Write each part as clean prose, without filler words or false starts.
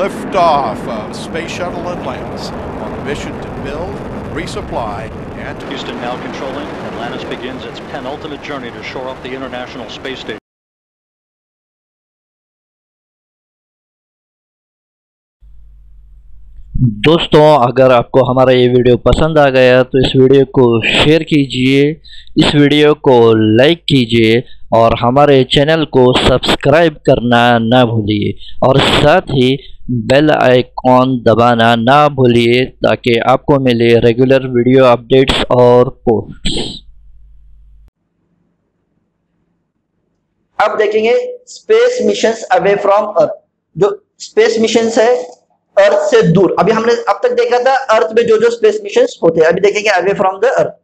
liftoff of Space Shuttle Atlantis on a mission to build, resupply, and... Houston now controlling. Atlantis begins its penultimate journey to shore up the International Space Station. दोस्तों, अगर आपको हमारा ये video पसंद आ गया तो इस video को शेयर कीजिए, इस वीडियो को लाइक कीजिए और हमारे चैनल को सब्सक्राइब करना ना भूलिए और साथ ही बेल आइकॉन दबाना ना भूलिए ताकि आपको मिले रेगुलर वीडियो अपडेट्स और पोस्ट्स। अब देखेंगे space missions away from earth. जो स्पेस मिशंस है अर्थ से दूर, अभी हमने अब तक देखा था अर्थ में जो जो स्पेस मिशंस होते हैं, अभी देखेंगे away from the earth.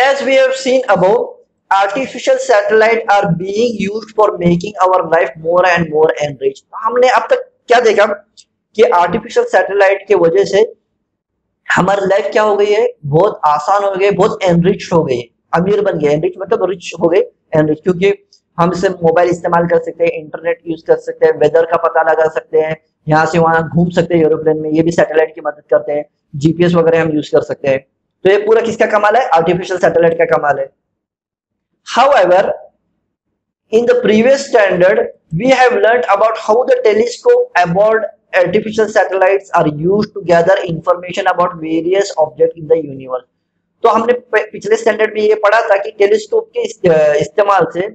As we have seen above, artificial satellites are being used for making our life more and more enriched. हमने अब तक क्या देखा कि आर्टिफिशियल सैटेलाइट के वजह से हमारी लाइफ क्या हो गई है, बहुत आसान हो गई, बहुत एनरिच हो गई, अमीर बन गए। एनरिच मतलब रिच हो गए, एनरिच क्योंकि हम इसे मोबाइल इस्तेमाल कर सकते हैं, इंटरनेट यूज कर सकते हैं, वेदर का पता लगा सकते हैं, यहाँ से वहां घूम सकते हैं एरोप्लेन में, ये भी सैटेलाइट की मदद करते हैं, जीपीएस वगैरह हम यूज कर सकते हैं। तो ये पूरा किसका कमाल है? आर्टिफिशियल सैटेलाइट का कमाल है। However, in the previous standard, we have learnt about how the telescope aboard artificial satellites are used to gather information about various objects in the universe. तो हमने पिछले स्टैंडर्ड में ये पढ़ा था कि टेलीस्कोप के इस्तेमाल से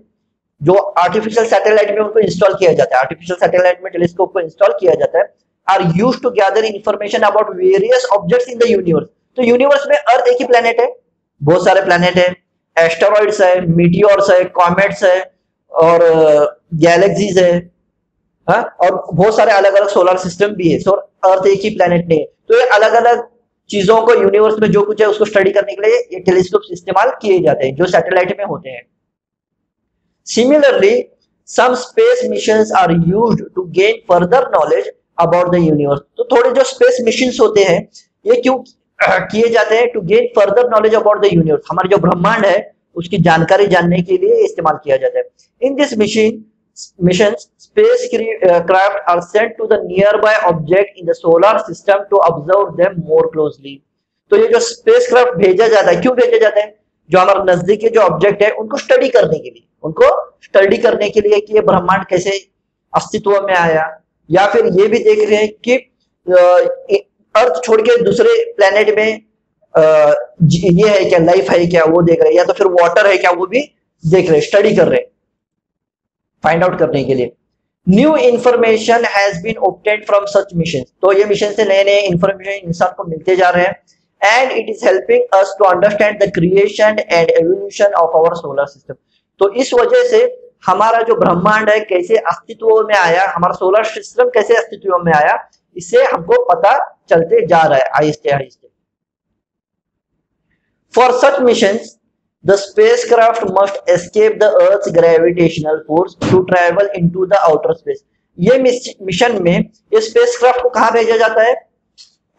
जो आर्टिफिशियल सैटेलाइट में उनको इंस्टॉल किया जाता है, आर्टिफिशियल सैटेलाइट में टेलीस्कोप को इंस्टॉल किया जाता है, are use to gather information about various objects in the universe. तो यूनिवर्स में अर्थ एक ही प्लेनेट है, बहुत सारे प्लेनेट है, एस्टेरॉइड्स है, मीटियोर्स है, कॉमेट्स है और गैलेक्सीज है, हाँ, और बहुत सारे अलग अलग सोलर सिस्टम भी है। सो अर्थ एक ही प्लेनेट नहीं है। तो ये अलग अलग चीजों को, यूनिवर्स में जो कुछ है उसको स्टडी करने के लिए ये टेलीस्कोप्स इस्तेमाल किए जाते हैं जो सैटेलाइट में होते हैं। Similarly some space missions are used to gain further knowledge about the universe. तो थोड़े जो स्पेस मिशंस होते हैं ये क्यों किए जाते हैं? To gain further knowledge about the universe, हमारे जो ब्रह्मांड है उसकी जानकारी जानने के लिए इस्तेमाल किया जाता है। In this mission space craft are sent to the nearby object in the solar system to observe them more closely. तो ये जो स्पेस क्राफ्ट भेजा जाता है, क्यों भेजा जाता है? जो हमारे नजदीकी जो ऑब्जेक्ट है उनको स्टडी करने के लिए, उनको स्टडी करने के लिए कि ये ब्रह्मांड कैसे अस्तित्व में आया, या फिर ये भी देख रहे हैं कि अर्थ छोड़ के दूसरे प्लेनेट में ये है क्या, लाइफ है क्या, वो देख रहे हैं, या तो फिर वाटर है क्या, वो भी देख रहे, स्टडी कर रहे, फाइंड आउट करने के लिए। New information has been obtained from such mission. तो ये मिशन से नए नए इंफॉर्मेशन इंसान को मिलते जा रहे हैं। And it is helping us to understand the creation and evolution of our solar system. तो इस वजह से हमारा जो ब्रह्मांड है कैसे अस्तित्व में आया, हमारा सोलर सिस्टम कैसे अस्तित्व में आया, इससे हमको पता चलते जा रहा है आहिस्ते आहिस्ते। For such missions the spacecraft must escape the earth gravitational force to travel into the outer space. ये मिशन में ये स्पेसक्राफ्ट को कहां भेजा जाता है?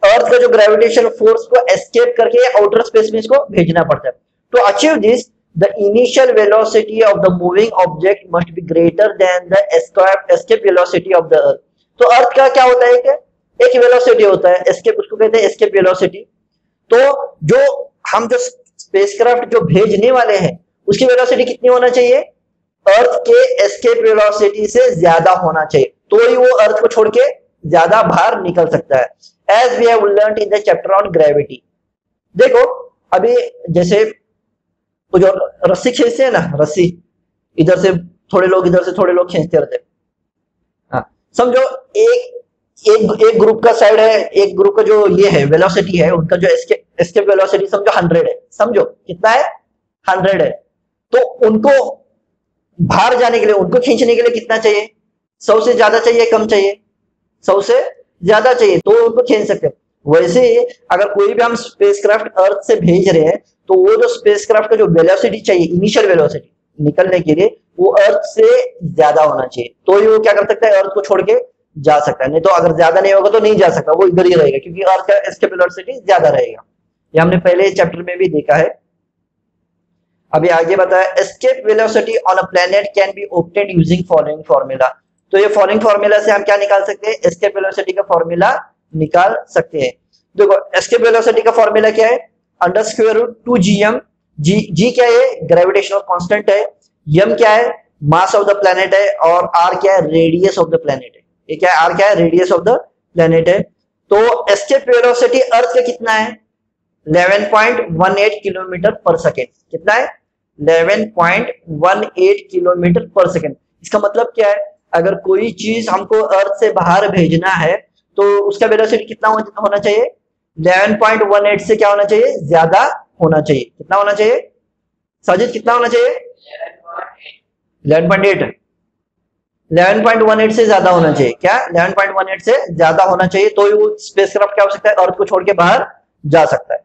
अर्थ का जो ग्रेविटेशनल फोर्स को एस्केप करके आउटर स्पेस में इसको भेजना पड़ता है। To achieve this the initial velocity of the moving object must be greater than the escape velocity of the earth. तो अर्थ का क्या होता है कि एक वेलोसिटी होता है, एस्केप उसको कहते हैं, एस्केप वेलोसिटी। तो जो हम जो स्पेसक्राफ्ट जो भेजने वाले हैं उसकी वेलोसिटी कितनी होना चाहिए? अर्थ के एस्केप वेलोसिटी से ज्यादा होना चाहिए, तो ही वो अर्थ को छोड़ के ज्यादा बाहर निकल सकता है। As we have learn in the chapter on gravity. देखो अभी जैसे तो जो रस्सी खींचते हैं ना, रस्सी इधर से थोड़े लोग, इधर से थोड़े लोग खींचते रहते हैं, हाँ, समझो एक ग्रुप का साइड है, एक ग्रुप का जो ये है वेलोसिटी है उनका जो एस्केप वेलोसिटी समझो 100 है, समझो कितना है, 100 है। तो उनको बाहर जाने के लिए, उनको खींचने के लिए कितना चाहिए? 100 से ज्यादा चाहिए, कम चाहिए? 100 से ज्यादा चाहिए, तो उनको खींच सकते हैं। वैसे ही अगर कोई भी हम स्पेसक्राफ्ट अर्थ से भेज रहे हैं तो वो जो स्पेसक्राफ्ट का जो वेलोसिटी चाहिए, इनिशियल वेलोसिटी निकलने के लिए, वो अर्थ से ज्यादा होना चाहिए, तो ही वो क्या कर सकता है, अर्थ को छोड़ के जा सकता है। नहीं तो अगर ज्यादा नहीं होगा तो नहीं जा सकता, वो इधर ही रहेगा क्योंकि अर्थ का एस्केप वेलोसिटी ज्यादा रहेगा। ये हमने पहले चैप्टर में भी देखा है। अभी आगे बताया escape velocity on a planet can be obtained using following formula. तो ये फॉलोइंग फॉर्मूला से हम क्या निकाल सकते हैं, एस्केप वेलोसिटी का फॉर्मूला निकाल सकते हैं। देखो एस्केप वेलोसिटी का फॉर्मूला क्या है, अंडर स्क्वायर रूट 2gm। जी क्या है, ग्रेविटेशनल कांस्टेंट है, यम क्या है, मास ऑफ द प्लेनेट है, और आर क्या है, रेडियस ऑफ द प्लेनेट है। ये क्या है, आर क्या है, रेडियस ऑफ द प्लेनेट है। तो एस्केप वेलोसिटी अर्थ का कितना है, 11.18 किलोमीटर पर सेकेंड। कितना है, 11.18 किलोमीटर पर सेकेंड। इसका मतलब क्या है, अगर कोई चीज हमको अर्थ से बाहर भेजना है तो उसका वेलोसिटी कितना होना चाहिए, 11.18 से क्या होना चाहिए, ज्यादा होना चाहिए। कितना होना चाहिए साजिद, कितना होना चाहिए, 11.8 11.18 से ज्यादा होना चाहिए। क्या 11.18 से ज्यादा होना चाहिए, तो वो स्पेसक्राफ्ट क्या हो सकता है, अर्थ को छोड़ के बाहर जा सकता है।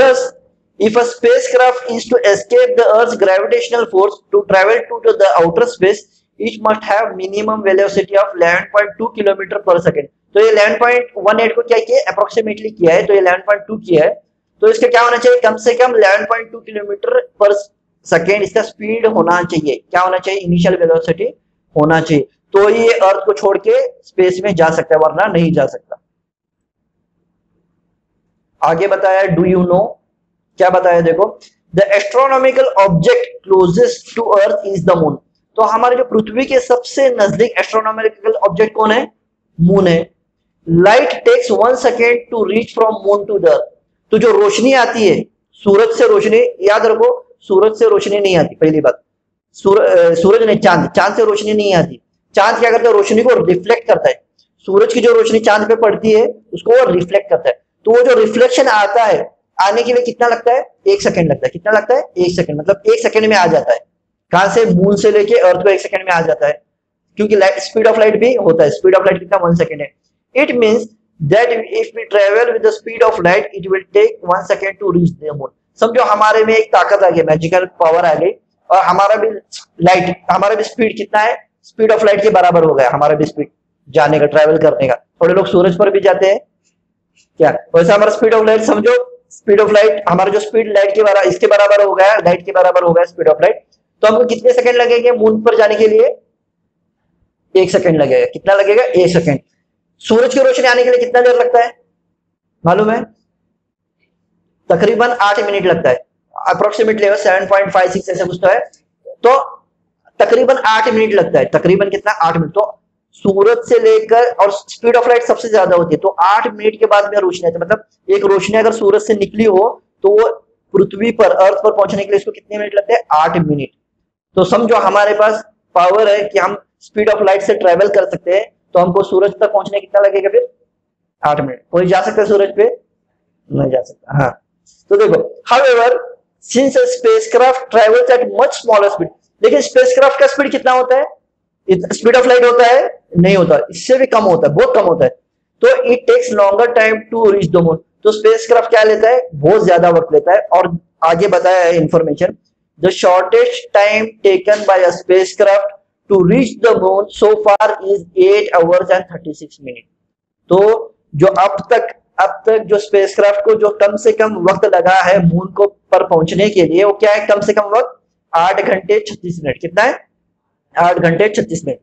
10 If a spacecraft is to escape the Earth's gravitational force to travel to the outer space, it must have minimum velocity of 11.2 km per second. तो ये 11.18 को क्या किया, approximately किया है, तो ये 11.2 किया है, तो इसका क्या होना चाहिए, कम से कम 11.2 km per second इसका स्पीड होना चाहिए। क्या होना चाहिए, इनिशियल वेलोसिटी होना चाहिए, तो ये अर्थ को छोड़ के स्पेस में जा सकता है, वरना नहीं जा सकता। आगे बताया डू यू नो, क्या बताया, देखो the astronomical object closest to earth is the moon. तो हमारे जो पृथ्वी के सबसे नजदीक एस्ट्रोनॉमिकल ऑब्जेक्ट कौन है, मून है। Light takes 1 second to reach from moon to the earth. तो जो रोशनी आती है सूरज से, रोशनी याद रखो, सूरज से रोशनी नहीं आती, पहली बात। सूरज नहीं, चांद से रोशनी नहीं आती। चांद क्या करता है, रोशनी को रिफ्लेक्ट करता है। सूरज की जो रोशनी चांद पे पड़ती है उसको वो रिफ्लेक्ट करता है। तो वो जो रिफ्लेक्शन आता है, आने के लिए कितना लगता है, 1 सेकंड लगता है। कितना लगता है, 1 सेकंड, मतलब 1 सेकंड में आ जाता है। कहां से, मून से लेके अर्थ को 1 सेकंड में आ जाता है, क्योंकि स्पीड ऑफ लाइट भी होता है। स्पीड ऑफ लाइट कितना, 1 सेकंड है। It means that if we travel with the speed of light it will take 1 second to reach the moon. समझो हमारे में एक ताकत आ गई, मैजिकल पावर आ गई, और हमारा भी स्पीड कितना है, स्पीड ऑफ लाइट के बराबर हो गया हमारा भी स्पीड जाने का, ट्रैवल करने का। थोड़े लोग सूरज पर भी जाते हैं क्या, वैसे हमारा स्पीड ऑफ लाइट, समझो स्पीड ऑफ लाइट हमारा जो स्पीड लाइट के बराबर, इसके बराबर हो गया, लाइट के बराबर हो गया स्पीड ऑफ लाइट। तो हमको कितने सेकंड लगेंगे मून पर जाने के लिए, 1 सेकंड लगेगा। कितना लगेगा, 1 सेकंड। सूरज की रोशनी आने के लिए कितना देर लगता है मालूम है, तकरीबन 8 मिनट लगता है, अप्रोक्सीमेटली 7.56 ऐसा कुछ तो है। तो तकरीबन 8 मिनट लगता है, तकरीबन कितना, 8 मिनट। तो सूरज से लेकर, और स्पीड ऑफ लाइट सबसे ज्यादा होती है, तो 8 मिनट के बाद में रोशनी आती है। मतलब एक रोशनी अगर सूरज से निकली हो तो वो पृथ्वी पर, अर्थ पर पहुंचने के लिए इसको कितने मिनट लगते हैं, 8 मिनट। तो समझो हमारे पास पावर है कि हम स्पीड ऑफ लाइट से ट्रेवल कर सकते हैं, तो हमको सूरज तक पहुंचने कितना लगेगा, फिर 8 मिनट। कोई जा सकता है सूरज पे, नहीं जा सकता। हाँ, तो देखो however since spacecraft travels at much smaller speed, लेकिन स्पेसक्राफ्ट का स्पीड कितना होता है, स्पीड ऑफ लाइट होता है, नहीं होता, इससे भी कम होता है, बहुत कम होता है। तो it takes longer time to reach the moon. तो स्पेसक्राफ्ट क्या लेता है, बहुत ज्यादा वक्त लेता है। और आगे बताया है information, the shortest time taken by a spacecraft to reach the moon so far is 8 hours and 36 minutes। तो जो अब तक जो स्पेसक्राफ्ट को जो कम से कम वक्त लगा है मून को पर पहुंचने के लिए, वो क्या है, कम से कम वक्त 8 घंटे 36 मिनट। कितना है, 8 घंटे 36 मिनट।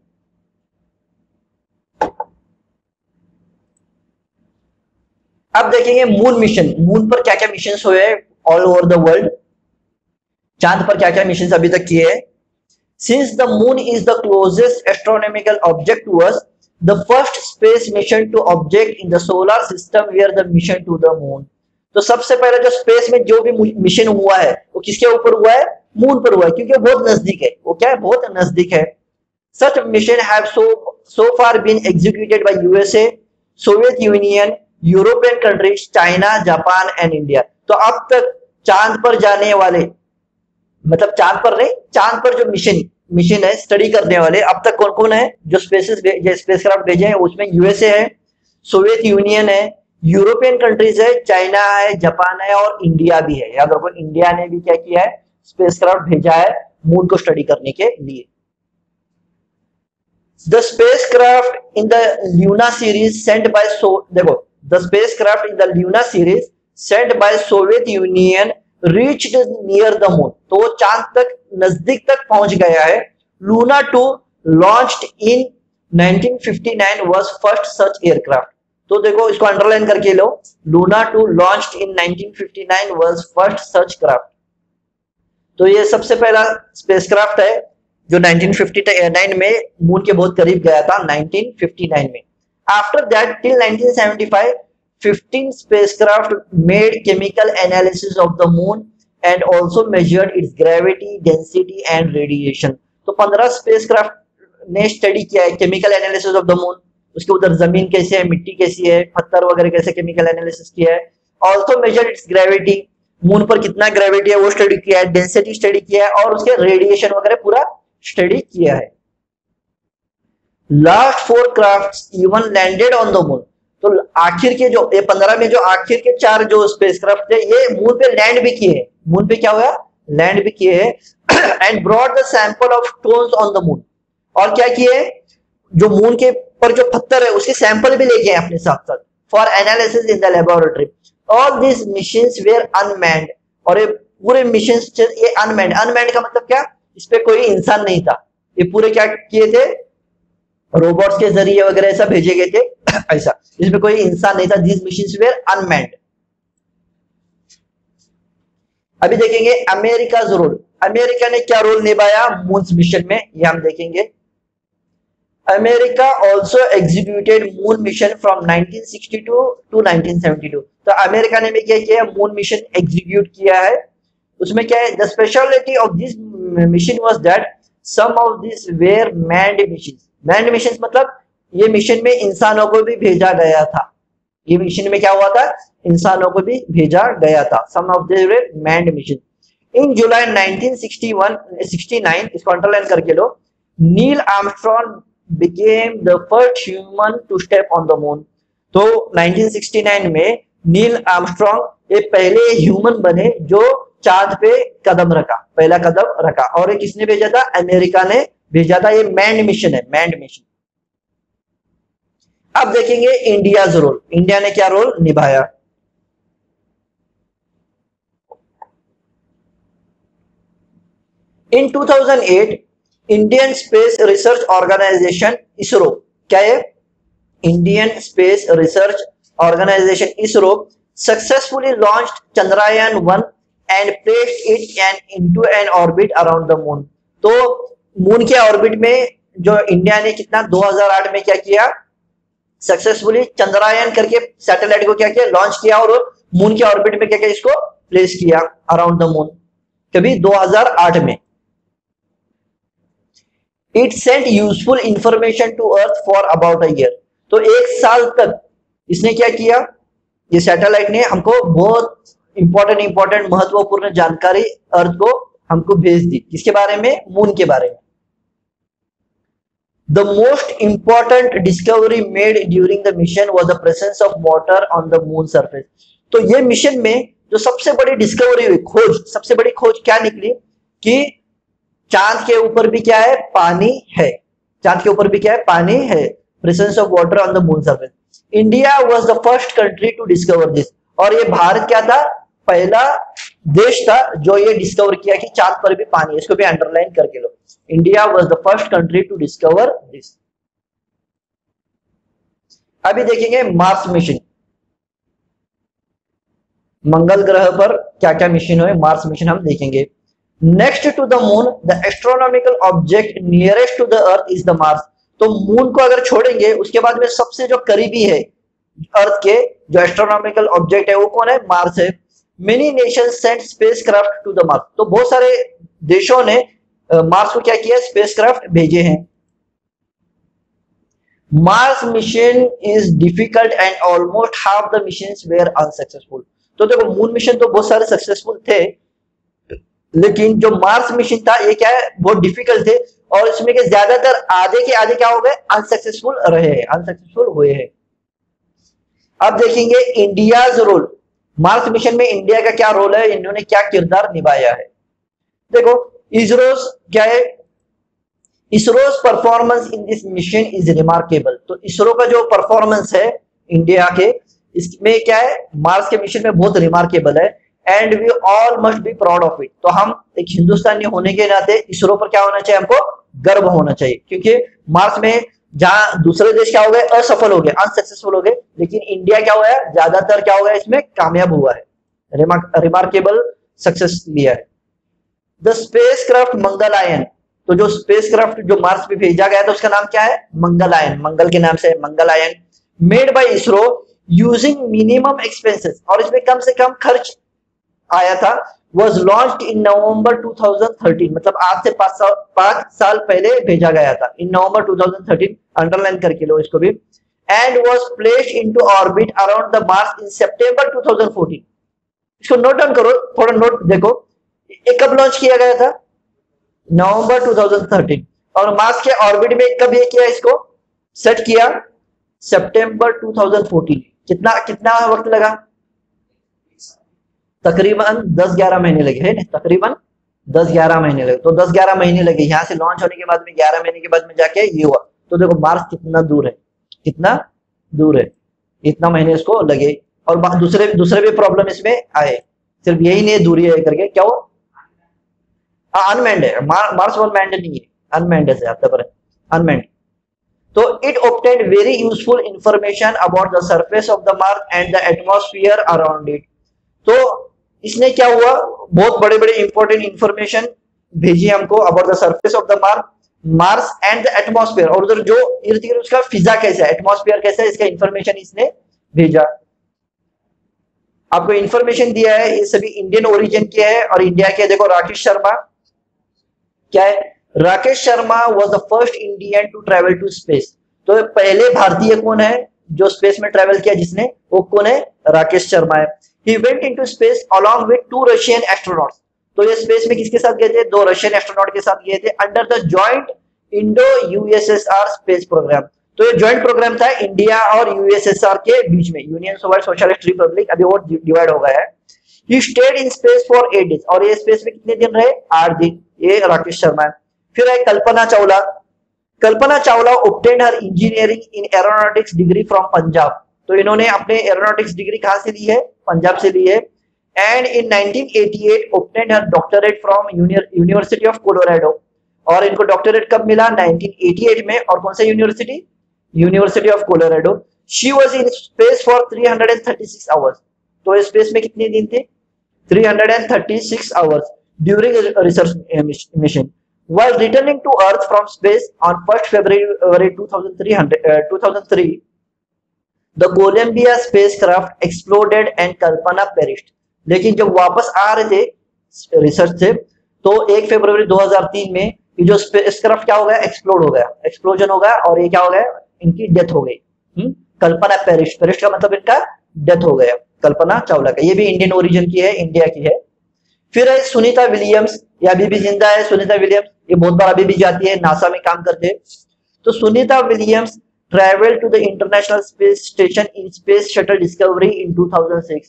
अब देखेंगे मून मिशन, मून पर क्या क्या मिशंस हुए ऑल ओवर द वर्ल्ड, चांद पर क्या क्या मिशंस अभी तक किए हैं। Since the moon is the closest astronomical object to us, the first space mission to object in the solar system were the mission to the moon. तो सबसे पहले जो स्पेस में जो भी मिशन हुआ है वो किसके ऊपर हुआ है, मून पर हुआ है, क्योंकि बहुत नजदीक है। वो क्या है, बहुत नजदीक है। Such mission have so far been executed by USA, Soviet Union, European countries, China, Japan and India. तो अब तक चांद पर जाने वाले, मतलब चांद पर नहीं, चांद पर जो मिशन है स्टडी करने वाले, अब तक कौन कौन है, जो स्पेसक्राफ्ट भेजे हैं उसमें यूएसए है, सोवियत यूनियन है, यूरोपियन कंट्रीज है, चाइना है, जापान है और इंडिया भी है। याद रखो इंडिया ने भी क्या किया है, स्पेसक्राफ्ट भेजा है मून को स्टडी करने के लिए। The spacecraft in the Luna series sent by the spacecraft in the Luna series sent by Soviet Union, reached near the moon, तो चांद तक नजदीक तक पहुंच गया है। Luna 2 launched in 1959 was first such aircraft. तो देखो इसको अंडरलाइन करके लो, Luna 2 launched in 1959 was first such craft. तो ये सबसे पहला स्पेसक्राफ्ट है जो 1959 में मून के बहुत करीब गया था 1959 में। After that till 1975 15 spacecraft made chemical analysis of the moon and also measured its gravity, density and radiation. तो 15 spacecraft ने स्टडी किया है chemical analysis of the moon, उसके उधर जमीन कैसी है, मिट्टी कैसी है, पत्थर वगैरह कैसे केमिकल एनालिसिस किया है। Also measure its gravity, moon पर कितना ग्रेविटी है वो स्टडी किया है, डेंसिटी स्टडी किया है और उसके रेडिएशन वगैरह पूरा स्टडी किया है। Last 4 craft even landed on the moon. तो आखिर के जो ये 15 में जो आखिर के 4 जो स्पेसक्राफ्ट थे ये मून पे लैंड भी किए हैं। मून पे क्या हुआ, लैंड भी किए हैं and brought the sample of stones on the moon. और क्या किए, जो मून के पर जो पत्थर है उसके सैंपल भी लेके आए अपने साथ साथ for analysis in the laboratory. All this machines were unmanned, और ये पूरे मशीन्स ये अनमैन्ड, अनमैन्ड का मतलब क्या, इस पे कोई इंसान नहीं था, ये पूरे क्या किए थे, रोबोट्स के जरिए वगैरह ऐसा भेजे गए थे, ऐसा इसमें कोई इंसान नहीं था। This machines were unmanned. अभी देखेंगे अमेरिका का रोल, अमेरिका ने क्या रोल निभाया मून्स मिशन में, ये हम देखेंगे। America also executed moon mission from 1962 to 1972। तो अमेरिका ने भी क्या किया, मून मिशन एग्जीक्यूट किया है। उसमें क्या है, the speciality of this mission was that some of this were manned mission. Manned mission मतलब ये मिशन में इंसानों को भी भेजा गया था, ये मिशन में क्या हुआ था, इंसानों को भी भेजा गया था। Some of the manned mission. In July 1969 इसको अंडरलाइन करके लो, Neil Armstrong became the first human to step on the moon. तो 1969 में नील आर्मस्ट्रॉन्ग ये पहले ह्यूमन बने जो चांद पे कदम रखा, पहला कदम रखा। और ये किसने भेजा था, अमेरिका ने भेजा था। ये मैन्ड मिशन है, मैन्ड मिशन। अब देखेंगे इंडिया का रोल, इंडिया ने क्या रोल निभाया। In 2008 Indian space research organisation ISRO, क्या है, Indian space research organisation ISRO successfully launched Chandrayaan one and placed it into an orbit around the moon. तो मून के ऑर्बिट में जो इंडिया ने कितना 2008 में क्या किया, सक्सेसफुली चंद्रयान करके सैटेलाइट को क्या किया, लॉन्च किया और मून के ऑर्बिट में क्या क्या इसको प्लेस किया अराउंड द मून, कभी 2008 में। It sent useful information to earth for about a year. तो 1 साल तक इसने क्या किया, ये सैटेलाइट ने हमको बहुत इंपॉर्टेंट महत्वपूर्ण जानकारी अर्थ को हमको भेज दी, किसके बारे में, मून के बारे में। The most important discovery made during the mission was the presence of water on the moon surface. तो ये मिशन में जो सबसे बड़ी डिस्कवरी हुई, खोज, सबसे बड़ी खोज क्या निकली कि चांद के ऊपर भी क्या है, पानी है, चांद के ऊपर भी क्या है, पानी है। Presence of water on the moon surface. India was the first country to discover this. और ये भारत क्या था, पहला देश था जो ये डिस्कवर किया कि चांद पर भी पानी है। इसको भी अंडरलाइन करके लो, India was the first country to discover this. अभी देखेंगे मार्स मिशन, मंगल ग्रह पर क्या क्या मिशन हुए, मार्स मिशन हम देखेंगे। Next to the moon the astronomical object nearest to the earth is the Mars. तो मून को अगर छोड़ेंगे उसके बाद में सबसे जो करीबी है अर्थ के जो एस्ट्रोनॉमिकल ऑब्जेक्ट है वो कौन है, मार्स है। Many nation sent spacecraft to the Mars. तो बहुत सारे देशों ने मार्स को क्या किया, स्पेसक्राफ्ट भेजे हैं। Mars mission is difficult and almost half the missions were unsuccessful. तो देखो मून मिशन तो बहुत सारे सक्सेसफुल थे, लेकिन जो मार्स मिशन था ये क्या है, बहुत डिफिकल्ट थे और इसमें के ज्यादातर आधे के आधे क्या हो गए, अनसक्सेसफुल रहे हैं, अनसक्सेसफुल हुए हैं। अब देखेंगे इंडियाज रोल, मार्स मिशन में इंडिया का क्या रोल है, इन्होंने क्या किरदार निभाया है। देखो इसरोज क्या है, ISRO's performance in this mission is remarkable. तो इसरो का जो परफॉर्मेंस है इंडिया के, इसमें क्या है, मार्स के मिशन में बहुत रिमार्केबल है। And we all must be proud of it. तो हम एक हिंदुस्तानी होने के नाते इसरो पर क्या होना चाहिए, हमको गर्व होना चाहिए, क्योंकि मार्स में जहां दूसरे देश क्या हो गए, असफल हो गए, अनसक्सेसफुल हो गए, लेकिन इंडिया क्या हुआ है, ज्यादातर क्या हुआ है, इसमें कामयाब हुआ है, रिमार्केबल सक्सेस लिया है। द स्पेसक्राफ्ट मंगलायन, तो जो स्पेसक्राफ्ट जो मार्स पे भेजा गया था उसका नाम क्या है, मंगलायन, मंगल के नाम से Mangalyaan. Made by ISRO using minimum expenses, और इसमें कम से कम खर्च आया था। वॉज लॉन्च इन नवंबर 2013, मतलब आज से 5 साल पहले भेजा गया था, इन नवंबर 2013, अंडरलाइन करके लो इसको भी। And was placed into orbit around the Mars in September 2014। इसको नोट डाउन करो, थोड़ा नोट देखो, एक कब लॉन्च किया गया था, नवंबर 2013, और मार्स के ऑर्बिट में कब ये किया, इसको सेट किया, सितंबर 2014। कितना वक्त लगा, तकरीबन 10-11 महीने लगे, है ना, तकरीबन 10-11 महीने लगे। तो 10-11 महीने लगे यहाँ से लॉन्च होने के बाद में, 11 महीने के बाद में जाके ये हुआ। तो देखो मार्स कितना दूर है, इतना महीने इसको लगे। और दूसरे भी प्रॉब्लम इसमें आए, सिर्फ यही नहीं दूरी है करके, क्या वो अनमैंड है, मार्स मैंड नहीं है, अनमैंड है, अनमैंड। तो it obtained very useful information about the surface of the Mars and the atmosphere around it. तो इसने क्या हुआ, बहुत बड़े बड़े इंपॉर्टेंट इंफॉर्मेशन भेजी हमको about the surface of the Mars and the atmosphere, और उधर जो इर्द गिर्द उसका फिजा कैसा है, एटमोस्फियर कैसा है, इसका इंफॉर्मेशन इसने भेजा। आपको इंफॉर्मेशन दिया है, ये सभी इंडियन ओरिजिन के है, और इंडिया के देखो राकेश शर्मा, क्या है, Rakesh Sharma was the first Indian to travel to space. तो पहले भारतीय कौन है जो स्पेस में ट्रेवल किया, जिसने, वो कौन है, राकेश शर्मा है। He went into space along with 2 Russian astronauts. तो ये स्पेस में किसके साथ गए थे, 2 रशियन एस्ट्रोनॉट के साथ गए थे, under the joint Indo USSR space program. तो ये जॉइंट प्रोग्राम था इंडिया और यूएसएसआर के बीच में, यूनियन सोशलिस्ट रिपब्लिक, अभी वो डिवाइड हो गया है। He stayed in space for 8 days. और ये स्पेस में कितने दिन रहे, 8 दिन, ये राकेश शर्मा है। फिर है Kalpana Chawla. Kalpana Chawla obtained her engineering in aeronautics degree from Punjab. तो इन्होंने अपने एरोनॉटिक्स डिग्री कहाँ से ली है, पंजाब से ली है। And in 1988 obtained her doctorate from university of Colorado. और इनको डॉक्टरेट कब मिला, 1988 में, और कौन सा university, university of Colorado. She was in space for 336 hours. तो स्पेस में कितने दिन थे, 336 hours during research mission. While returning to earth from space on 1 February 2003, The Columbia spacecraft exploded and Kalpana perished. लेकिन जब वापस आ रहे थे रिसर्च से, तो 1 फरवरी 2003 में ये जो स्पेसक्राफ्ट क्या हो गया, एक्सप्लोड हो गया, एक्सप्लोजन हो गया, और ये क्या हो गया, इनकी डेथ हो गई। कल्पना पेरिस्ट, पेरिस्ट का मतलब इनका डेथ हो गया, कल्पना चावला का। ये भी इंडियन ओरिजिन की है, इंडिया की है। फिर है सुनीता विलियम्स, ये अभी भी जिंदा है, सुनीता विलियम्स, ये बहुत बार अभी भी जाती है, नासा में काम करते हैं। तो Sunita Williams travel to the international space station in space shuttle Discovery in 2006,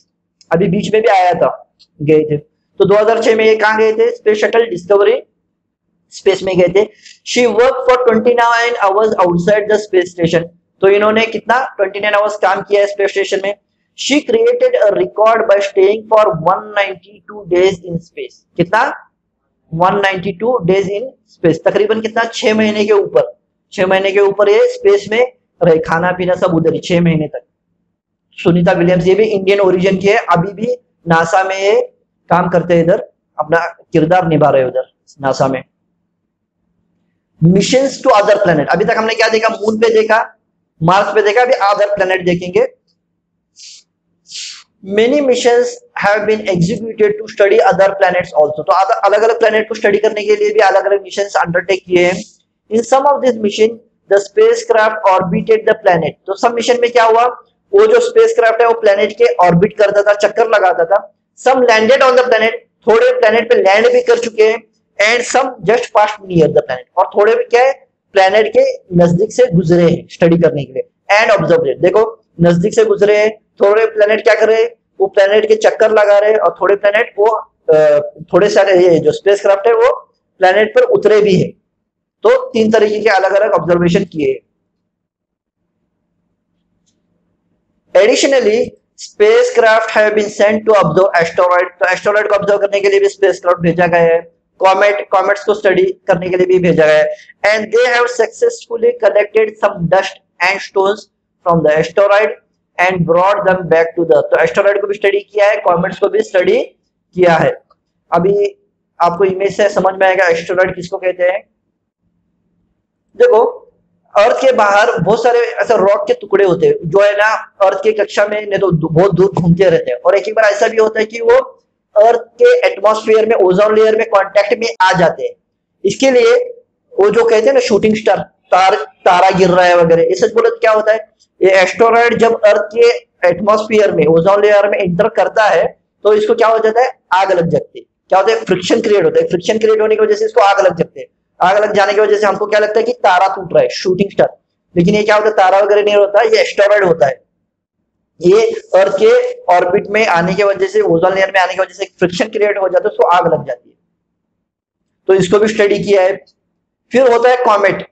अभी बीच में भी आया था, गए थे। तो 2006 में ये कहाँ गए थे, स्पेस शटल डिस्कवरी, स्पेस में गए थे। She work for 29 hours outside the space station. तो इन्होंने कितना 29 आवर्स काम किया है स्पेस स्टेशन में। She created a record by staying for 192 days in space. कितना, 192 डेज इन स्पेस, तकरीबन कितना, 6 महीने के ऊपर, 6 महीने के ऊपर ये स्पेस में रहे, खाना पीना सब उधर ही, 6 महीने तक। सुनीता विलियम्स, ये भी इंडियन ओरिजिन की है, अभी भी नासा में ये काम करते हैं, इधर अपना किरदार निभा रहे उधर नासा में। मिशंस टू अदर प्लेनेट, अभी तक हमने क्या देखा, मून पे देखा, मार्स पे देखा, अभी अदर प्लेनेट देखेंगे। Many missions have been executed to study other planets also. तो अलग अलग प्लेनेट को स्टडी करने के लिए भी अलग अलग मिशंस अंडरटेक किए हैं। In some of these missions, the spacecraft orbited the planet. तो सब मिशन में क्या हुआ, वो जो spacecraft है वो planet के ऑर्बिट करता था, चक्कर लगाता था। Some landed on the planet, थोड़े planet पे लैंड भी कर चुके हैं, and some just passed near the planet. और थोड़े भी क्या है, planet के नजदीक से गुजरे हैं स्टडी करने के लिए, and observed. देखो नजदीक से गुजरे हैं, थोड़े planet क्या कर रहे हैं, वो planet के चक्कर लगा रहे हैं, और थोड़े planet वो थोड़े सारे ये जो spacecraft है वो planet पर उतरे भी है। तो 3 तरीके के अलग अलग ऑब्जर्वेशन किए। Additionally spacecraft have been sent to observe asteroid, तो एस्टेरॉयड को ऑब्जर्व करने के लिए भी स्पेसक्राफ्ट भेजा गया है। कॉमेट्स को स्टडी करने के लिए भी भेजा गया है। And they have successfully collected some dust and stones from the asteroid and brought them back to the, तो एस्टेरॉयड को भी स्टडी किया है, कॉमेट्स को भी स्टडी किया है। अभी आपको इमेज से समझ में आएगा एस्टेरॉयड किसको कहते हैं। देखो अर्थ के बाहर बहुत सारे ऐसे रॉक के टुकड़े होते हैं जो है ना अर्थ की कक्षा में नहीं तो बहुत दूर घूमते रहते हैं, और एक बार ऐसा भी होता है कि वो अर्थ के एटमॉस्फेयर में ओजोन लेयर में कांटेक्ट में आ जाते हैं। इसके लिए वो जो कहते हैं ना शूटिंग स्टार, तारा गिर रहा है वगैरह, ये सच बोले तो क्या होता है, ये एस्टेरॉयड जब अर्थ के एटमॉस्फेयर में ओजोन लेयर में एंटर करता है तो इसको क्या हो जाता है, आग लग जाती है। क्या होता है, फ्रिक्शन क्रिएट होता है, फ्रिक्शन क्रिएट होने की वजह से इसको आग लग जाती है। आग लग जाने की वजह से हमको क्या लगता है कि तारा टूट रहा है, शूटिंग स्टार, लेकिन ये क्या होता है, तारा वगैरह नहीं होता, ये एस्टेरॉयड होता है। ये अर्थ के ऑर्बिट में आने की वजह से, ओजोन लेयर में आने की वजह से फ्रिक्शन क्रिएट हो जाता है, उसको आग लग जाती है, तो इसको भी स्टडी किया है। फिर होता है कॉमेट।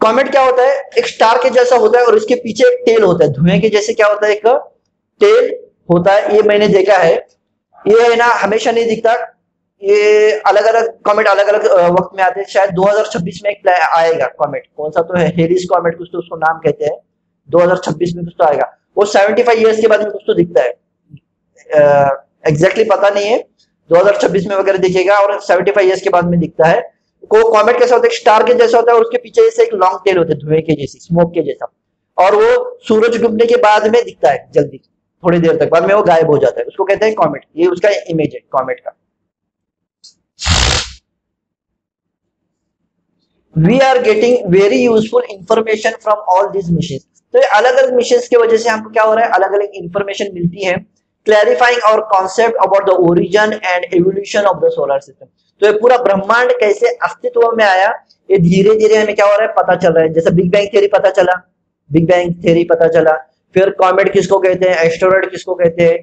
कॉमेट क्या होता है, एक स्टार के जैसा होता है और इसके पीछे एक टेल होता है, धुएं के जैसे क्या होता है, एक टेल होता है। ये मैंने देखा है, ये है ना हमेशा नहीं दिखता, ये अलग अलग कॉमेट अलग अलग वक्त में आते हैं। शायद 2026 में एक आएगा कॉमेट, कौन सा तो है हेलीस कॉमेट कुछ तो उसको नाम कहते हैं, 2026 में कुछ तो आएगा, वो 75 इयर्स के बाद में कुछ तो दिखता है, एग्जैक्टली पता नहीं है, 2026 में वगैरह दिखेगा और 75 इयर्स के बाद में दिखता है। वो कॉमेट कैसा होता है, स्टार के जैसा होता है और उसके पीछे जैसे एक लॉन्ग टेल होता है, धुएं के जैसी, स्मोक के जैसा, और वो सूरज डूबने के बाद में दिखता है, जल्दी थोड़ी देर तक बाद में वो गायब हो जाता है, उसको कहते हैं कॉमेट। ये उसका इमेज है कॉमेट का। We are getting very useful information from all these missions. तो ये अलग-अलग missions के वजह से हमको क्या हो रहा है, अलग-अलग information मिलती है, clarifying our concept about the origin and evolution of the solar system. तो ये पूरा ब्रह्मांड कैसे अस्तित्व में आया, ये धीरे-धीरे हमें क्या हो रहा है, पता चल रहा है। जैसे बिग बैंग थ्योरी पता चला, फिर कॉमेट किसको कहते हैं, एस्टेरॉयड किसको कहते हैं,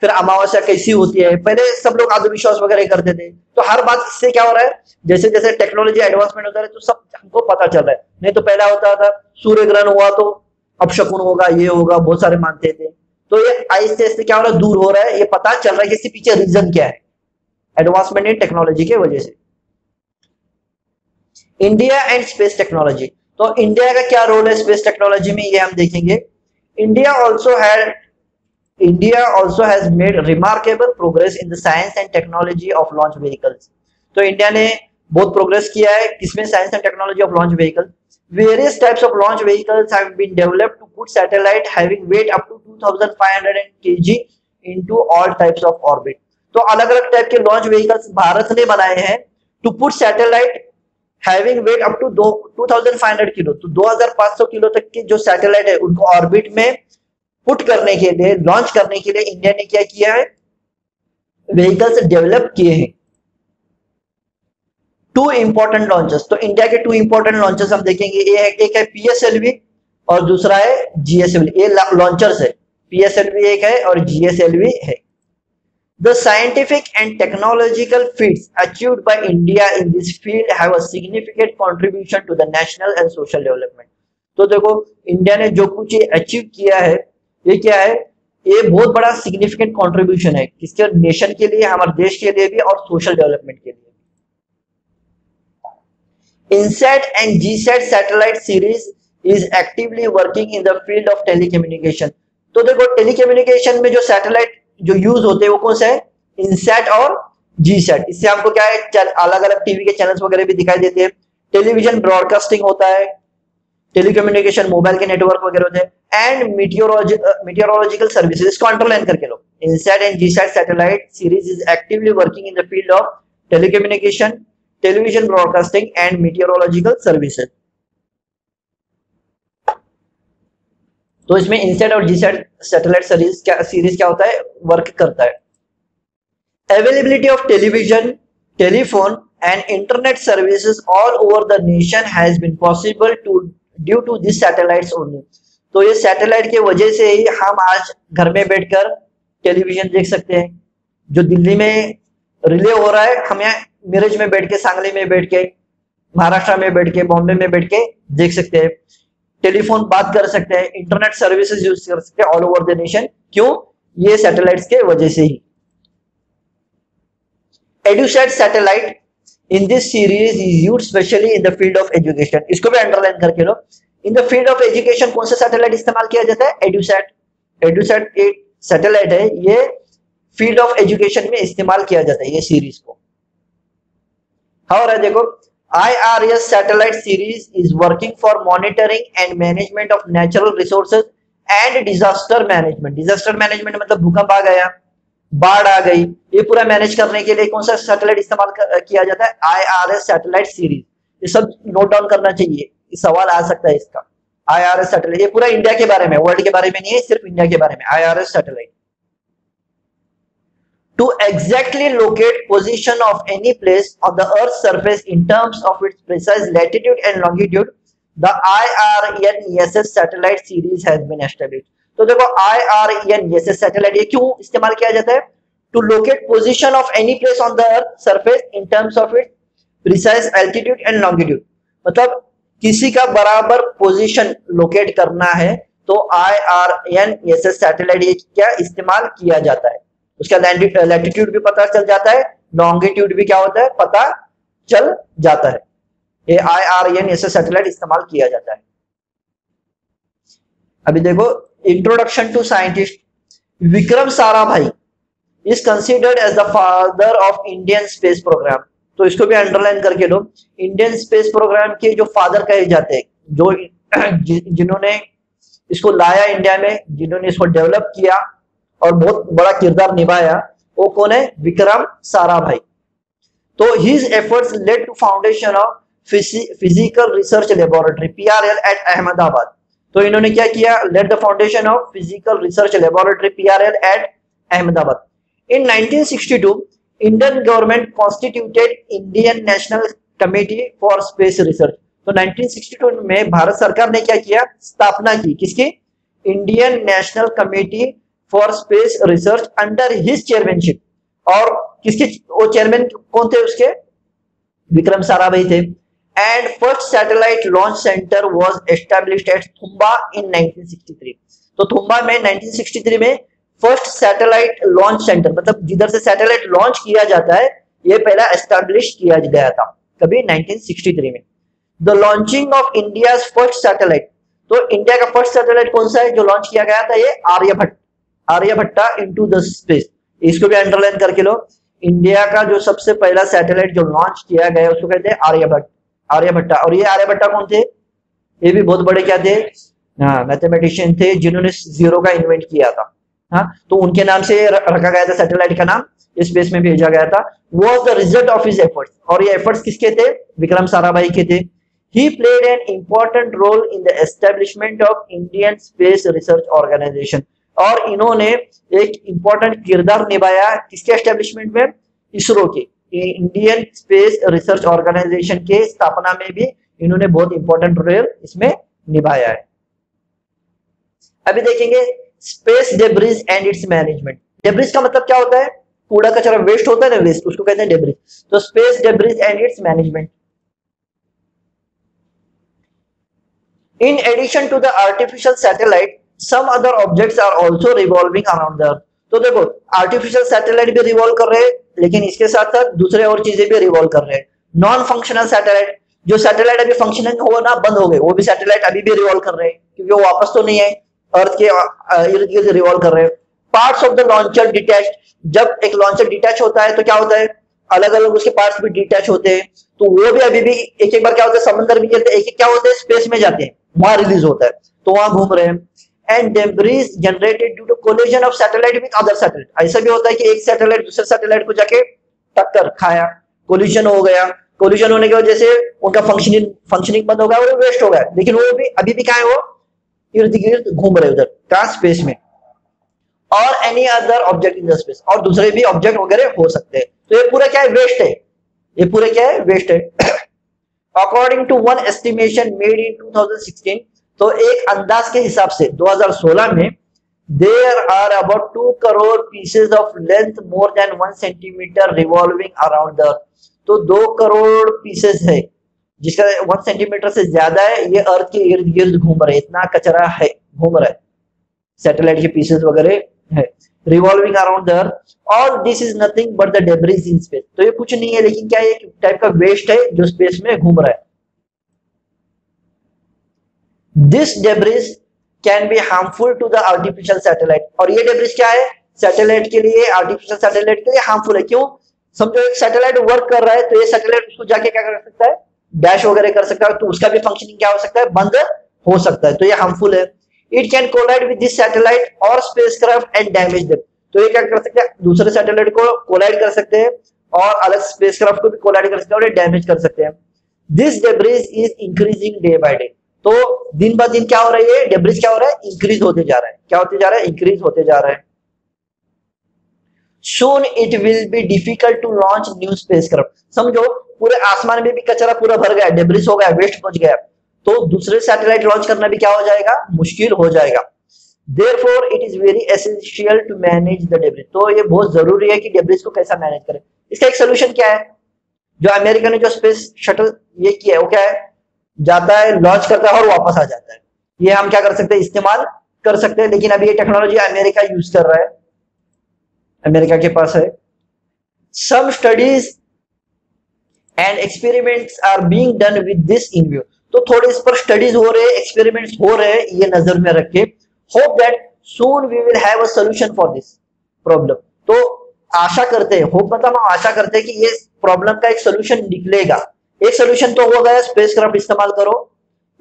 फिर अमावस्या कैसी होती है, पहले सब लोग आधुविश्वास वगैरह करते थे। तो हर बात इससे क्या हो रहा है, जैसे जैसे टेक्नोलॉजी एडवांसमेंट होता है तो सब हमको पता चल रहा है। नहीं तो पहला होता था सूर्य ग्रहण हुआ तो अपशकुन होगा, ये होगा, बहुत सारे मानते थे। तो ये आहिस्ते आहिस्ते क्या हो रहा है, दूर हो रहा है, ये पता चल रहा है कि इसके पीछे रीजन क्या है, एडवांसमेंट इन टेक्नोलॉजी के वजह से। इंडिया एंड स्पेस टेक्नोलॉजी, तो इंडिया का क्या रोल है स्पेस टेक्नोलॉजी में, ये हम देखेंगे। India also has made remarkable progress in the science and technology of launch vehicles. तो इंडिया ने बहुत प्रोग्रेस किया है, किसमें, science and technology of launch vehicle. Various types of launch vehicles have been developed to put satellite having weight up to 2500 kg into all types of orbit. तो अलग अलग type के लॉन्च व्हीकल्स भारत ने बनाए हैं to put satellite having weight up to 2500 kilo, तो 2500 kilo तक के जो सैटेलाइट है उनको ऑर्बिट में पुट करने के लिए, लॉन्च करने के लिए इंडिया ने क्या किया है, व्हीकल्स डेवलप किए हैं। 2 इंपॉर्टेंट लॉन्चेस, तो इंडिया के 2 इंपॉर्टेंट लॉन्चेस हम देखेंगे, एक है पीएसएलवी और दूसरा है जीएसएलवी। ये लॉन्चर्स है, पीएसएलवी एक है और जीएसएलवी है। The scientific and technological feats achieved by India in this field have a significant contribution to the national and social development. तो देखो इंडिया ने जो कुछ अचीव किया है ये क्या है, ये बहुत बड़ा सिग्निफिकेंट कंट्रीब्यूशन है, किसके, नेशन के लिए, हमारे देश के लिए भी और सोशल डेवलपमेंट के लिए। INSAT and GSAT satellite series is actively working in the field of telecommunication. तो देखो टेलीकम्युनिकेशन में जो सैटेलाइट जो यूज होते हैं वो कौन से है, इनसैट और जीसैट। इससे हमको क्या है, अलग अलग टीवी के चैनल्स वगैरह भी दिखाई देते हैं, टेलीविजन ब्रॉडकास्टिंग होता है, टेलीकम्युनिकेशन मोबाइल के नेटवर्क वगैरह होते हैं, एंड मीटियोरोलॉजिकल सर्विसेज, इसको अंडरलाइन करके लो। INSAT and GSAT satellite series is actively working in the field of telecommunication, television broadcasting and meteorological services. तो इसमें इनसैट और जीसैट सैटेलाइट सीरीज क्या होता है, वर्क करता है। Availability of television, telephone and internet services all over the nation has been possible to due to this satellites only. तो ये सैटेलाइट के वजह से ही हम आज घर में बैठकर टेलीविजन देख सकते हैं। जो दिल्ली में रिले हो रहा है हम यहाँ मिरज में बैठ के, सांगली में बैठ के, महाराष्ट्र में बैठ के, बॉम्बे में बैठ के देख सकते हैं। टेलीफोन बात कर सकते हैं, इंटरनेट सर्विसेज यूज कर सकते हैं ऑल ओवर द नेशन। क्यों? ये सैटेलाइट्स के वजह से ही। EDUSAT satellite in this series is used specially in the field of education. इसको भी अंडरलाइन करके लो, in the field of education कौन सा सैटेलाइट इस्तेमाल किया जाता है? एड्यूसेट। एड्यूसेट एक सैटेलाइट है, ये फील्ड ऑफ एजुकेशन में इस्तेमाल किया जाता है ये सीरीज को। हो रहा है देखो, IRNSS satellite series is working for monitoring and management of natural resources and disaster management। Disaster management मतलब भूकंप आ गया, बाढ़ आ गई, ये पूरा मैनेज करने के लिए कौन सा सैटेलाइट इस्तेमाल किया जाता है? IRNSS satellite series। ये सब नोट डाउन करना चाहिए, ये सवाल आ सकता है इसका। IRNSS satellite, ये पूरा इंडिया के बारे में, वर्ल्ड के बारे में नहीं है, सिर्फ इंडिया के बारे में। IRNSS satellite to exactly locate position of any place on the Earth's surface in terms of its precise latitude and longitude, the IRNSS satellite series has been established। तो देखो IRNSS satellite ये क्यों इस्तेमाल किया जाता है? To locate position of any place on the Earth's surface in terms of its precise altitude and longitude। मतलब किसी का बराबर पोजिशन लोकेट करना है तो IRNSS satellite ये क्या इस्तेमाल किया जाता है, उसका लैटिट्यूड भी पता चल जाता है, लॉन्गिट्यूड भी क्या होता है पता चल जाता है। ये IRNSS सैटेलाइट इस्तेमाल किया जाता है। अभी देखो, introduction to scientist. Vikram Sarabhai is considered as the father of Indian space program. तो इसको भी अंडरलाइन करके लो, इंडियन स्पेस प्रोग्राम के जो फादर कहे जाते हैं, जो जिन्होंने इसको लाया इंडिया में, जिन्होंने इसको डेवलप किया और बहुत बड़ा किरदार निभाया, वो कौन है? विक्रम साराभाई। तो his efforts led to foundation of physical research laboratory PRL at Ahmedabad. तो इन्होंने क्या किया? Led the foundation of physical research laboratory PRL at Ahmedabad. In 1962 Indian government constituted Indian national committee for space research. तो 1962 में भारत सरकार ने क्या किया? स्थापना की, किसकी? Indian national committee for space research under his chairmanship. और किसके वो चेयरमैन कौन थे उसके? विक्रम साराभाई थे। And first satellite launch centre was established at Thumba in 1963। तो थुम्बा में 1963 में फर्स्ट सैटेलाइट लॉन्च सेंटर, मतलब जिधर से सैटेलाइट लॉन्च किया जाता है, ये पहला एस्टैब्लिश किया गया था कभी 1963 में। The launching of India first satellite. तो इंडिया का फर्स्ट सैटेलाइट कौन सा है जो लॉन्च किया गया था? ये आर्यभट्टा इनटू द स्पेस। इसको भी अंडरलाइन करके लो, इंडिया का जो सबसे पहला सैटेलाइट जो लॉन्च किया गया उसको कहते हैं आर्यभट्टा। और ये आर्यभट्टा कौन थे? ये भी बहुत बड़े क्या थे? हाँ, मैथमेटिशियन थे, जिन्होंने जीरो का इन्वेंट किया था। हाँ, तो उनके नाम से रखा गया था सैटेलाइट का नाम, स्पेस में भेजा गया था। Was the result of his efforts. और ये एफर्ट्स किसके थे? विक्रम साराभाई के थे। He played an important role in the establishment of Indian space research organisation. और इन्होंने एक इंपॉर्टेंट किरदार निभाया किसके एस्टेब्लिशमेंट में? इसरो के, इंडियन स्पेस रिसर्च ऑर्गेनाइजेशन के स्थापना में भी इन्होंने बहुत इंपॉर्टेंट रोल इसमें निभाया है। अभी देखेंगे space debris and its management. Debris का मतलब क्या होता है? कूड़ा कचरा, वेस्ट होता है ना, वेस्ट, उसको कहते हैं डेब्रिज। तो space debris and its management. In addition to the artificial satellite Some other objects are also revolving around the Earth। तो देखो, आर्टिफिशियल सैटेलाइट भी रिवॉल्व कर रहे हैं, लेकिन इसके साथ साथ दूसरे और चीजें भी रिवॉल्व कर रहे हैं। नॉन फंक्शनल सैटेलाइट, जो सैटेलाइट अभी फंक्शनिंग होना बंद हो गए, वो भी सैटेलाइट अभी भी रिवॉल्व कर रहे हैं, क्योंकि वो वापस तो नहीं है, अर्थ के इर्द गिर्द रिवॉल्व कर रहे हैं। Parts of the launcher detached. जब एक लॉन्चर डिटैच होता है तो क्या होता है? अलग अलग उसके पार्ट्स भी डिटैच होते हैं, तो वो भी अभी भी एक एक बार क्या होता है? समंदर में चलते एक एक क्या होते हैं? स्पेस में जाते हैं, वहां रिलीज होता है, तो वहां घूम रहे हैं। And debris generated due to collision of satellite with other satellite. ऐसा भी होता है कि एक सैटेलाइट दूसरे सैटेलाइट को जाके टक्कर खाया, कोलिजन हो गया, कोलिजन होने की वजह से उनका फंक्शनिंग बंद हो गया, वो वेस्ट हो गया, लेकिन वो भी अभी भी कहाँ है? वो इर्द गिर्द घूम रहे उधर का स्पेस में। और any other object in the space, और दूसरे भी ऑब्जेक्ट वगैरह हो सकते हैं। तो ये पूरा क्या है? वेस्ट है। ये पूरा क्या है? वेस्ट है। According to one estimation made in 2016, तो एक अंदाज के हिसाब से 2016 में there are about 2 crore pieces of length more than 1 centimetre revolving around the earth. तो 2 करोड़ पीसेज है जिसका 1 सेंटीमीटर से ज्यादा है, ये अर्थ के इर्द गिर्द घूम रहा है, इतना कचरा है घूम रहा है, सैटेलाइट के पीसेस वगैरह है, रिवॉल्विंग अराउंड द अर्थ, और this is nothing but the debris in space. तो ये कुछ नहीं है लेकिन क्या एक टाइप का वेस्ट है जो स्पेस में घूम रहा है। This debris can be harmful to the artificial satellite, और ये डेब्रीज क्या है सैटेलाइट के लिए, आर्टिफिशियल सैटेलाइट के लिए हार्मफुल है। क्यों? समझो एक सैटेलाइट वर्क कर रहा है तो ये सैटेलाइट उसको जाके क्या कर सकता है, डैश वगैरह कर सकता है, तो उसका भी फंक्शनिंग क्या हो सकता है, बंद हो सकता है, तो ये हार्मफुल है। It can collide with this satellite और स्पेसक्राफ्ट एंड डैमेज देम, तो ये क्या कर सकते हैं, दूसरे सैटेलाइट को कोलाइड कर सकते हैं और अलग स्पेसक्राफ्ट को भी कोलाइड कर सकते हैं और डैमेज कर सकते हैं। This debris is increasing day by day, तो दिन ब दिन क्या हो रही है, डेब्रीज क्या हो रहा है, इंक्रीज होते जा रहा है, क्या होते जा रहा है, इंक्रीज होते जा रहा है। Soon it will be difficult to launch new spacecraft. समझो पूरे आसमान में भी कचरा पूरा भर गया, डेब्रिस हो गया, वेस्ट पहुंच गया, तो दूसरे सैटेलाइट लॉन्च करना भी क्या हो जाएगा, मुश्किल हो जाएगा। Therefore it is very essential to manage the debris. तो ये बहुत जरूरी है कि डेब्रिस को कैसा मैनेज करें। इसका एक सोल्यूशन क्या है, जो अमेरिका ने जो स्पेस शटल ये किया है वो क्या है, जाता है लॉन्च करता है और वापस आ जाता है, ये हम क्या कर सकते हैं, इस्तेमाल कर सकते हैं, लेकिन अभी ये टेक्नोलॉजी अमेरिका यूज कर रहा है, अमेरिका के पास है। Some studies and experiments are being done with this in view, तो थोड़े इस पर स्टडीज हो रहे हैं, एक्सपेरिमेंट्स हो रहे हैं, ये नजर में रखे। Hope that soon we will have a solution for this problem, तो आशा करते हैं, होप मतलब हम आशा करते हैं कि ये प्रॉब्लम का एक सोल्यूशन निकलेगा। एक सोल्यूशन तो हो गया, स्पेसक्राफ्ट इस्तेमाल करो,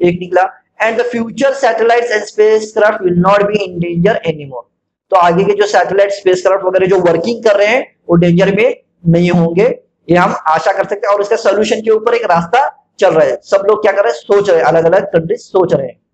एक निकला। And the future satellites and spacecraft will not be in danger anymore, तो आगे के जो सैटेलाइट स्पेसक्राफ्ट वगैरह जो वर्किंग कर रहे हैं वो डेंजर में नहीं होंगे, ये हम आशा कर सकते हैं। और इसका सोल्यूशन के ऊपर एक रास्ता चल रहा है, सब लोग क्या कर रहे हैं, सोच रहे हैं, अलग अलग कंट्रीज सोच रहे हैं।